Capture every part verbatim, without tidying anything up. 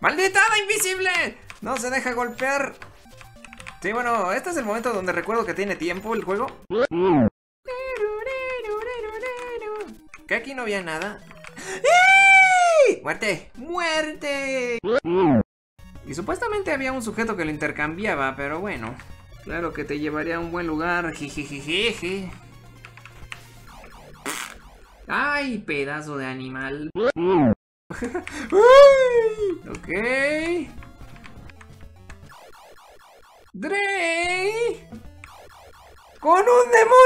¡Maldita la invisible! No se deja golpear. Sí, bueno, este es el momento donde recuerdo que tiene tiempo el juego. Que aquí no había nada. ¡Ey! ¡Muerte! ¡Muerte! Y supuestamente había un sujeto que lo intercambiaba, pero bueno. Claro que te llevaría a un buen lugar. Jejejeje. ¡Ay, pedazo de animal! Ok. ¡Drey! ¡Con un demonio!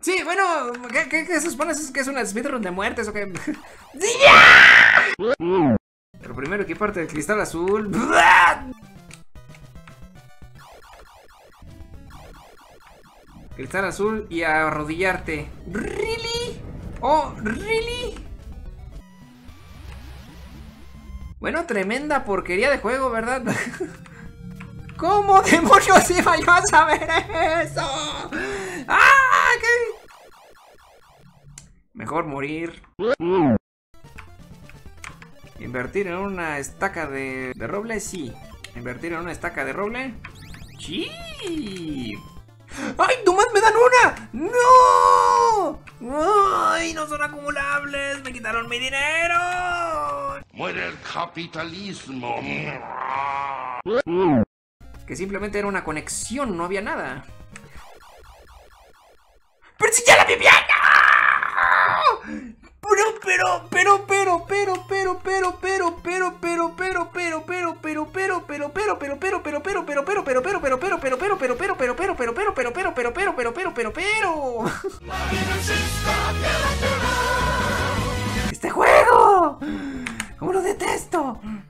Sí, bueno, ¿qué, qué, qué se supone? ¿Es que es una speedrun de muertes o qué? ¡Yeah! Pero primero equiparte del cristal azul. Cristal azul y arrodillarte. ¿Really? Oh, ¿really? Bueno, tremenda porquería de juego, ¿verdad? ¿Cómo demonios iba yo a saber eso? ¡Ah! ¿Qué? Mejor morir. Invertir en una estaca de, de roble, sí. Invertir en una estaca de roble. ¡Sí! ¡Ay, nomás me dan una! ¡No! ¡Ay, no son acumulables! ¡Me quitaron mi dinero! ¡Muere el capitalismo! Que simplemente era una conexión, no había nada. ¡Pero si ya la vivía! Pero, pero, pero, pero, pero, pero, pero, pero, pero, pero, pero, pero, pero, pero, pero, pero, pero, pero, pero, pero, pero, pero, pero, pero, pero, pero, pero, pero, pero, pero, pero, pero, pero, pero, pero, pero, pero, pero, pero, pero, pero. Este juego, ¿cómo lo detesto?